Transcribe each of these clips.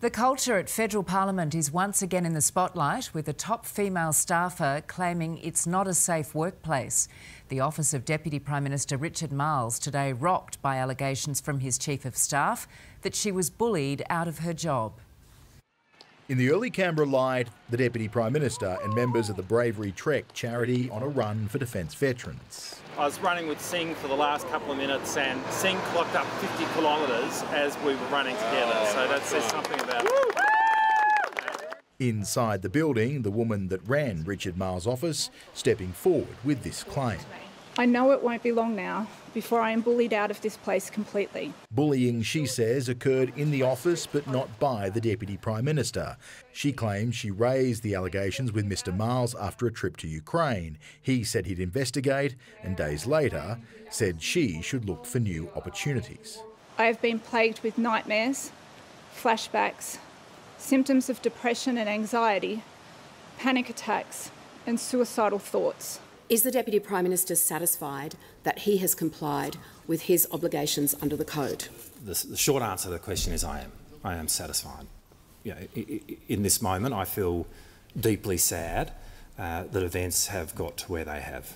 The culture at federal parliament is once again in the spotlight, with a top female staffer claiming it's not a safe workplace. The office of Deputy Prime Minister Richard Marles today rocked by allegations from his chief of staff that she was bullied out of her job. In the early Canberra light, the Deputy Prime Minister and members of the Bravery Trek charity on a run for defence veterans. I was running with Singh for the last couple of minutes, and Singh clocked up 50 kilometres as we were running together, so that says something about it. Inside the building, the woman that ran Richard Marles' office stepping forward with this claim. I know it won't be long now before I am bullied out of this place completely. Bullying, she says, occurred in the office but not by the Deputy Prime Minister. She claims she raised the allegations with Mr Marles after a trip to Ukraine. He said he'd investigate and days later said she should look for new opportunities. I have been plagued with nightmares, flashbacks, symptoms of depression and anxiety, panic attacks and suicidal thoughts. Is the Deputy Prime Minister satisfied that he has complied with his obligations under the Code? The short answer to the question is I am. I am satisfied. You know, in this moment, I feel deeply sad that events have got to where they have.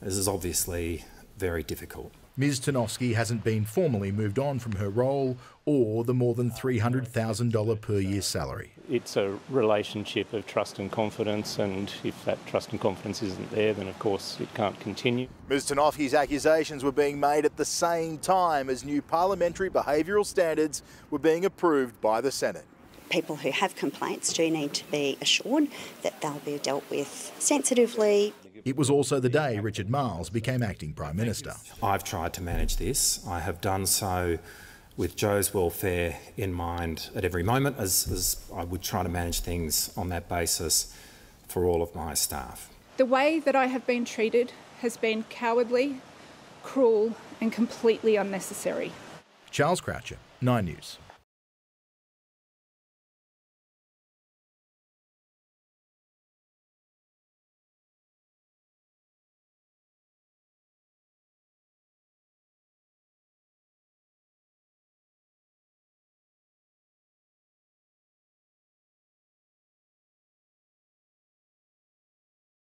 This is obviously very difficult. Ms Tanofsky hasn't been formally moved on from her role or the more than $300,000 per year salary. It's a relationship of trust and confidence, and if that trust and confidence isn't there, then of course it can't continue. Ms Tanofsky's accusations were being made at the same time as new parliamentary behavioural standards were being approved by the Senate. People who have complaints do need to be assured that they'll be dealt with sensitively. It was also the day Richard Marles became acting Prime Minister. I've tried to manage this. I have done so with Joe's welfare in mind at every moment, as I would try to manage things on that basis for all of my staff. The way that I have been treated has been cowardly, cruel and completely unnecessary. Charles Croucher, 9 News.